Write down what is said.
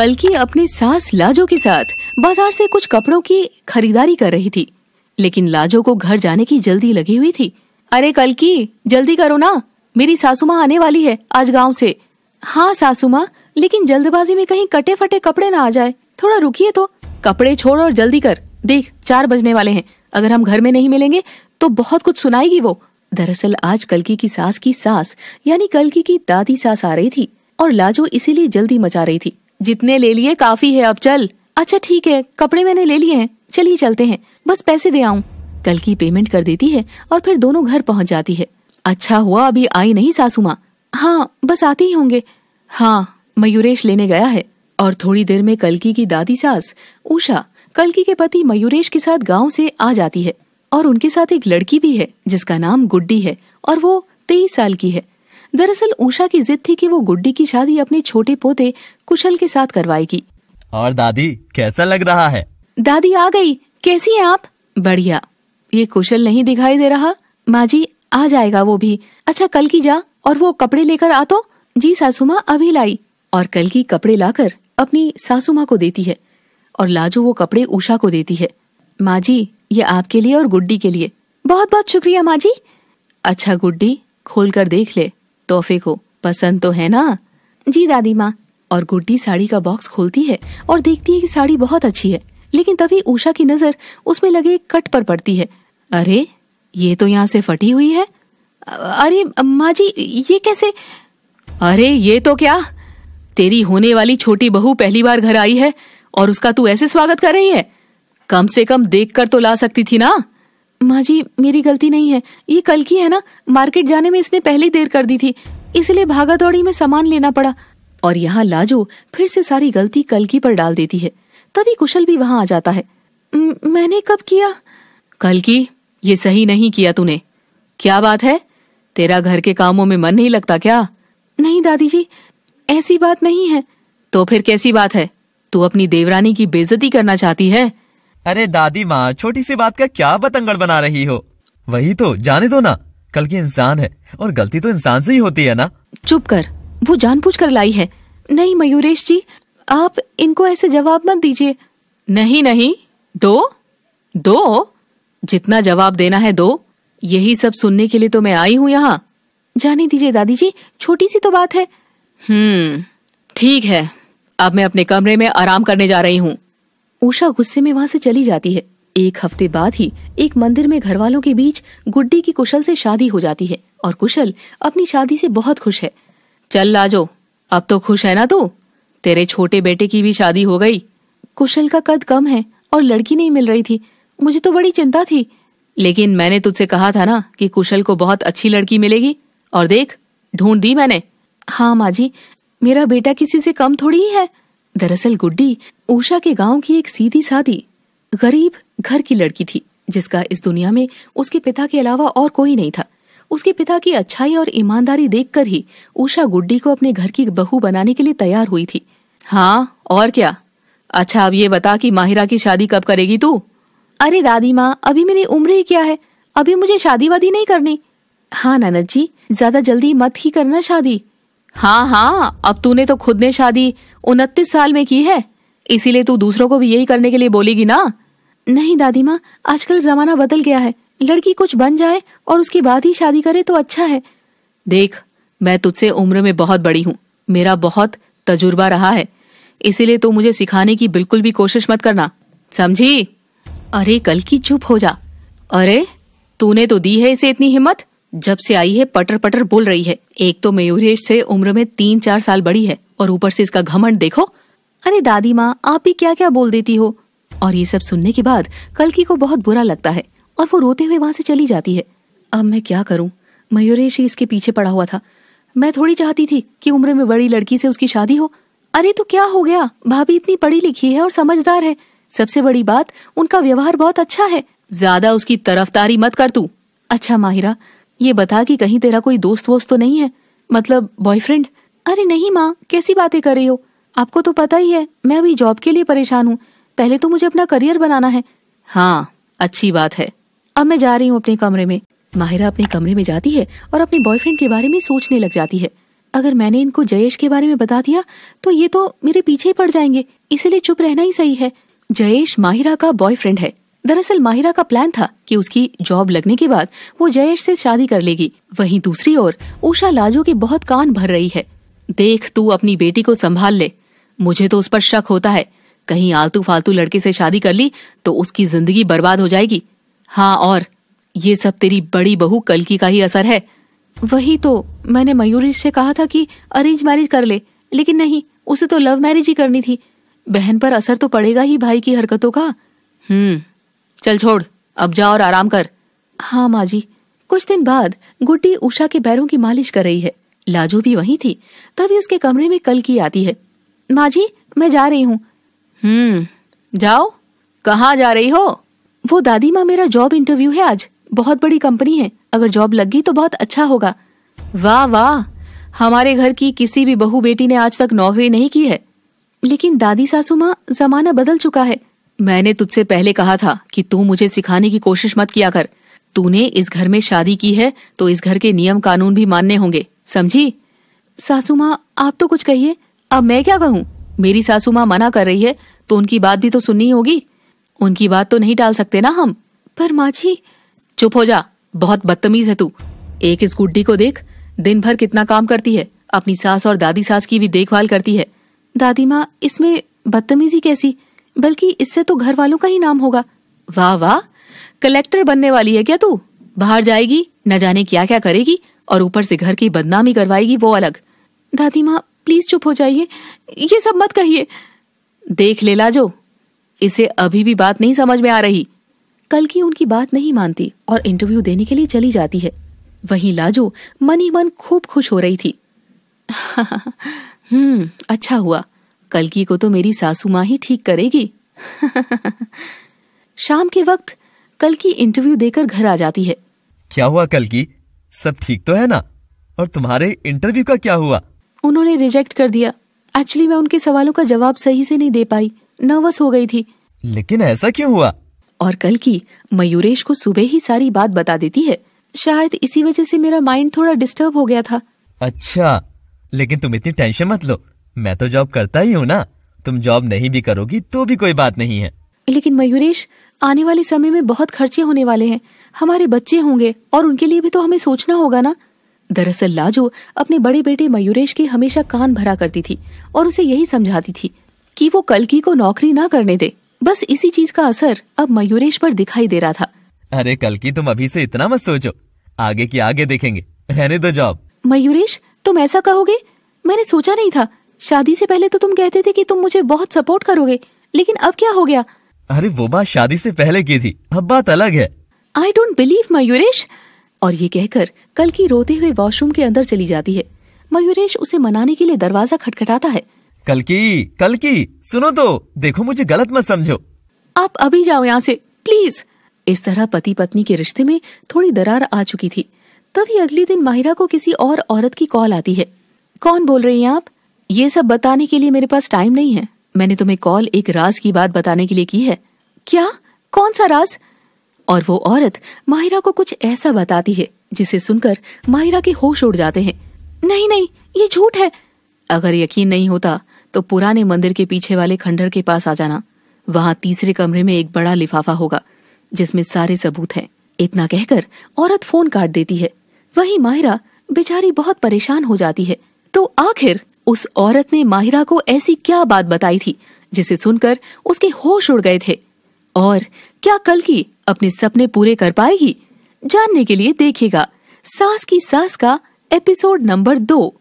कल्कि अपनी सास लाजो के साथ बाजार से कुछ कपड़ों की खरीदारी कर रही थी, लेकिन लाजो को घर जाने की जल्दी लगी हुई थी। अरे कल्कि, जल्दी करो ना, मेरी सासू माँ आने वाली है आज गाँव से। हाँ सासू माँ, लेकिन जल्दबाजी में कहीं कटे फटे कपड़े ना आ जाए, थोड़ा रुकिए तो। कपड़े छोड़ और जल्दी कर, देख 4 बजने वाले हैं। अगर हम घर में नहीं मिलेंगे तो बहुत कुछ सुनाएगी वो। दरअसल आज कल्कि की सास यानी कल्कि की दादी सास आ रही थी और लाजो इसीलिए जल्दी मचा रही थी। जितने ले लिए काफी है, अब चल। अच्छा ठीक है, कपड़े मैंने ले लिए हैं, चलिए चलते हैं, बस पैसे दे आऊं। कल्कि पेमेंट कर देती है और फिर दोनों घर पहुँच जाती है। अच्छा हुआ अभी आई नहीं सासू माँ। हाँ बस आते ही होंगे। हाँ, मयूरेश लेने गया है। और थोड़ी देर में कल्कि की दादी सास उषा कल्कि के पति मयूरेश के साथ गांव से आ जाती है और उनके साथ एक लड़की भी है जिसका नाम गुड्डी है और वो 23 साल की है। दरअसल उषा की जिद थी कि वो गुड्डी की शादी अपने छोटे पोते कुशल के साथ करवाएगी। और दादी, कैसा लग रहा है? दादी आ गई, कैसी हैं आप? बढ़िया। ये कुशल नहीं दिखाई दे रहा। माँ जी, आ जाएगा वो भी। अच्छा कल्कि जा और वो कपड़े लेकर आ। तो जी सासू माँ, अभी लाई। और कल्कि कपड़े लाकर अपनी सासू माँ को देती है और लाजो वो कपड़े उषा को देती है। माँ जी, ये आपके लिए और गुड्डी के लिए। बहुत बहुत शुक्रिया माँ जी। अच्छा गुड्डी, खोल कर देख ले तोहफे को, पसंद तो है ना? जी दादी माँ। और गुड्डी साड़ी का बॉक्स खोलती है और देखती है कि साड़ी बहुत अच्छी है, लेकिन तभी उषा की नजर उसमें लगे कट पर पड़ती है। अरे ये तो यहाँ से फटी हुई है। अरे माँ जी, ये कैसे? अरे ये तो क्या, तेरी होने वाली छोटी बहू पहली बार घर आई है और उसका तू ऐसे स्वागत कर रही है? कम से कम देखकर तो ला सकती थी ना। माँ जी, मेरी गलती नहीं है, ये कल्कि है ना, मार्केट जाने में इसने पहले देर कर दी थी, इसलिए भागा दौड़ी में सामान लेना पड़ा। और यहाँ लाजो फिर से सारी गलती कल्कि पर डाल देती है। तभी कुशल भी वहाँ आ जाता है। मैंने कब किया? कल्कि, ये सही नहीं किया तूने। क्या बात है, तेरा घर के कामों में मन नहीं लगता क्या? नहीं दादी जी, ऐसी बात नहीं है। तो फिर कैसी बात है? तू अपनी देवरानी की बेइज्जती करना चाहती है? अरे दादी माँ, छोटी सी बात का क्या बतंगड़ बना रही हो? वही तो, जाने दो ना, कल्कि इंसान है और गलती तो इंसान से ही होती है ना। चुप कर, वो जानबूझ कर लाई है। नहीं मयूरेश जी, आप इनको ऐसे जवाब मत दीजिए। नहीं नहीं, दो दो, जितना जवाब देना है दो। यही सब सुनने के लिए तो मैं आई हूँ यहाँ। जाने दीजिए दादी जी, छोटी सी तो बात है। ठीक है, अब मैं अपने कमरे में आराम करने जा रही हूँ। उषा गुस्से में वहाँ से चली जाती है। 1 हफ्ते बाद ही एक मंदिर में घरवालों के बीच गुड्डी की कुशल से शादी हो जाती है और कुशल अपनी शादी से बहुत खुश है। चल लाजो, अब तो खुश है ना तू? तेरे छोटे बेटे की भी शादी हो गई। कुशल का कद कम है और लड़की नहीं मिल रही थी, मुझे तो बड़ी चिंता थी। लेकिन मैंने तुझसे कहा था ना कि कुशल को बहुत अच्छी लड़की मिलेगी, और देख ढूंढ दी मैंने। हाँ माँ जी, मेरा बेटा किसी से कम थोड़ी ही है। दरअसल गुड्डी उषा के गांव की एक सीधी सादी गरीब घर की लड़की थी, जिसका इस दुनिया में उसके पिता के अलावा और कोई नहीं था। उसके पिता की अच्छाई और ईमानदारी देखकर ही उषा गुड्डी को अपने घर की बहू बनाने के लिए तैयार हुई थी। हाँ और क्या। अच्छा अब ये बता कि माहिरा की शादी कब करेगी तू? अरे दादी माँ, अभी मेरी उम्र ही क्या है, अभी मुझे शादी वादी नहीं करनी। हाँ ननद जी, ज्यादा जल्दी मत ही करना शादी। हाँ हाँ, अब तूने तो खुद ने शादी 29 साल में की है, इसीलिए तू दूसरों को भी यही करने के लिए बोलेगी ना? नहीं दादी माँ, आजकल जमाना बदल गया है, लड़की कुछ बन जाए और उसके बाद ही शादी करे तो अच्छा है। देख, मैं तुझसे उम्र में बहुत बड़ी हूँ, मेरा बहुत तजुर्बा रहा है, इसीलिए तू मुझे सिखाने की बिल्कुल भी कोशिश मत करना, समझी? अरे कल्कि चुप हो जा। अरे तूने तो दी है इसे इतनी हिम्मत, जब से आई है पटर पटर बोल रही है। एक तो मयूरेश से उम्र में 3-4 साल बड़ी है और ऊपर से इसका घमंड देखो। अरे दादी माँ, आप ही क्या क्या बोल देती हो। और ये सब सुनने के बाद कल्कि को बहुत बुरा लगता है और वो रोते हुए वहाँ से चली जाती है। अब मैं क्या करूँ, मयूरेश ही इसके पीछे पड़ा हुआ था। मैं थोड़ी चाहती थी कि उम्र में बड़ी लड़की से उसकी शादी हो। अरे तो क्या हो गया, भाभी इतनी पढ़ी लिखी है और समझदार है, सबसे बड़ी बात उनका व्यवहार बहुत अच्छा है। ज्यादा उसकी तरफदारी मत कर तू। अच्छा माहिरा, ये बता कि कहीं तेरा कोई दोस्त वोस्त तो नहीं है, मतलब बॉयफ्रेंड? अरे नहीं माँ, कैसी बातें कर रही हो, आपको तो पता ही है मैं अभी जॉब के लिए परेशान हूँ, पहले तो मुझे अपना करियर बनाना है। हाँ अच्छी बात है, अब मैं जा रही हूँ अपने कमरे में। माहिरा अपने कमरे में जाती है और अपने बॉयफ्रेंड के बारे में सोचने लग जाती है। अगर मैंने इनको जयेश के बारे में बता दिया तो ये तो मेरे पीछे ही पड़ जाएंगे, इसीलिए चुप रहना ही सही है। जयेश माहिरा का बॉयफ्रेंड है। दरअसल माहिरा का प्लान था कि उसकी जॉब लगने के बाद वो जयेश से शादी कर लेगी। वहीं दूसरी ओर उषा लाजो के बहुत कान भर रही है, देख तू अपनी बेटी को संभाल ले। मुझे तो उस पर शक होता है, कहीं आलतू फालतू लड़के से शादी कर ली तो उसकी जिंदगी बर्बाद हो जाएगी। हाँ, और ये सब तेरी बड़ी बहू कल्कि का ही असर है। वही तो मैंने मयूरेश से कहा था कि अरेंज मैरिज कर ले, लेकिन नहीं, उसे तो लव मैरिज ही करनी थी। बहन पर असर तो पड़ेगा ही भाई की हरकतों का। चल छोड़, अब जा और आराम कर। हाँ माँ जी। कुछ दिन बाद गुड्डी उषा के पैरों की मालिश कर रही है। लाजो भी वहीं थी, तभी उसके कमरे में कल्कि आती है। माँ जी मैं जा रही हूँ। जाओ, कहाँ जा रही हो? वो दादी माँ, मेरा जॉब इंटरव्यू है आज, बहुत बड़ी कंपनी है, अगर जॉब लग गई तो बहुत अच्छा होगा। वाह वाह, हमारे घर की किसी भी बहू बेटी ने आज तक नौकरी नहीं की है। लेकिन दादी सासू माँ, जमाना बदल चुका है। मैंने तुझसे पहले कहा था कि तू मुझे सिखाने की कोशिश मत किया कर। तूने इस घर में शादी की है तो इस घर के नियम कानून भी मानने होंगे, समझी? सासू माँ आप तो कुछ कहिए। अब मैं क्या कहूँ, मेरी सासू माँ मना कर रही है तो उनकी बात भी तो सुननी होगी। उनकी बात तो नहीं टाल सकते ना हम। पर माँ जी। चुप हो जा, बहुत बदतमीज है तू। एक इस गुड्डी को देख, दिन भर कितना काम करती है, अपनी सास और दादी सास की भी देखभाल करती है। दादी माँ इसमें बदतमीजी कैसी, बल्कि इससे तो घर वालों का ही नाम होगा। वाह वाह, कलेक्टर बनने वाली है क्या तू? बाहर जाएगी, न जाने क्या क्या करेगी, और ऊपर से घर की बदनामी करवाएगी, वो अलग। दादी माँ प्लीज चुप हो जाइए, ये सब मत कहिए। देख ले लाजो, इसे अभी भी बात नहीं समझ में आ रही। कल्कि उनकी बात नहीं मानती और इंटरव्यू देने के लिए चली जाती है। वहीं लाजो मन ही मन खूब खुश हो रही थी। अच्छा हुआ, कल्कि को तो मेरी सासू माँ ही ठीक करेगी। शाम के वक्त कल्कि इंटरव्यू देकर घर आ जाती है। क्या हुआ कल्कि, सब ठीक तो है ना? और तुम्हारे इंटरव्यू का क्या हुआ? उन्होंने रिजेक्ट कर दिया। एक्चुअली मैं उनके सवालों का जवाब सही से नहीं दे पाई, नर्वस हो गई थी। लेकिन ऐसा क्यों हुआ? और कल्कि मयूरेश को सुबह ही सारी बात बता देती है। शायद इसी वजह से मेरा माइंड थोड़ा डिस्टर्ब हो गया था। अच्छा, लेकिन तुम इतनी टेंशन मत लो, मैं तो जॉब करता ही हूँ ना। तुम जॉब नहीं भी करोगी तो भी कोई बात नहीं है। लेकिन मयूरेश, आने वाले समय में बहुत खर्चे होने वाले हैं, हमारे बच्चे होंगे और उनके लिए भी तो हमें सोचना होगा ना। दरअसल लाजो अपने बड़े बेटे मयूरेश के हमेशा कान भरा करती थी और उसे यही समझाती थी कि वो कल्कि को नौकरी ना करने दे। बस इसी चीज का असर अब मयूरेश पर दिखाई दे रहा था। अरे कल्कि, तुम अभी से इतना मत सोचो, आगे की आगे देखेंगे, रहने दो जॉब। मयूरेश तुम ऐसा कहोगे? मैंने सोचा नहीं था। शादी से पहले तो तुम कहते थे कि तुम मुझे बहुत सपोर्ट करोगे, लेकिन अब क्या हो गया? अरे वो बात शादी से पहले की थी, अब बात अलग है। I don't believe Mayuresh. और ये कहकर कल्कि रोते हुए वॉशरूम के अंदर चली जाती है। मयूरेश उसे मनाने के लिए दरवाजा खटखटाता है। कल्कि, कल्कि सुनो तो, देखो मुझे गलत मत समझो। आप अभी जाओ यहाँ से, प्लीज। इस तरह पति पत्नी के रिश्ते में थोड़ी दरार आ चुकी थी। तभी अगले दिन माहिरा को किसी और औरत की कॉल आती है। कौन बोल रही हैं आप? ये सब बताने के लिए मेरे पास टाइम नहीं है। मैंने तुम्हें कॉल एक राज की बात बताने के लिए की है। क्या? कौन सा राज? और वो औरत माहिरा को कुछ ऐसा बताती है जिसे सुनकर माहिरा के होश उड़ जाते हैं। नहीं नहीं, ये झूठ है। अगर यकीन नहीं होता तो पुराने मंदिर के पीछे वाले खंडहर के पास आ जाना, वहाँ तीसरे कमरे में एक बड़ा लिफाफा होगा जिसमें सारे सबूत हैं। इतना कहकर औरत फोन काट देती है। वहीं माहिरा बेचारी बहुत परेशान हो जाती है। तो आखिर उस औरत ने माहिरा को ऐसी क्या बात बताई थी जिसे सुनकर उसके होश उड़ गए थे? और क्या कल्कि अपने सपने पूरे कर पाएगी? जानने के लिए देखिएगा सास की सास का एपिसोड नंबर 2।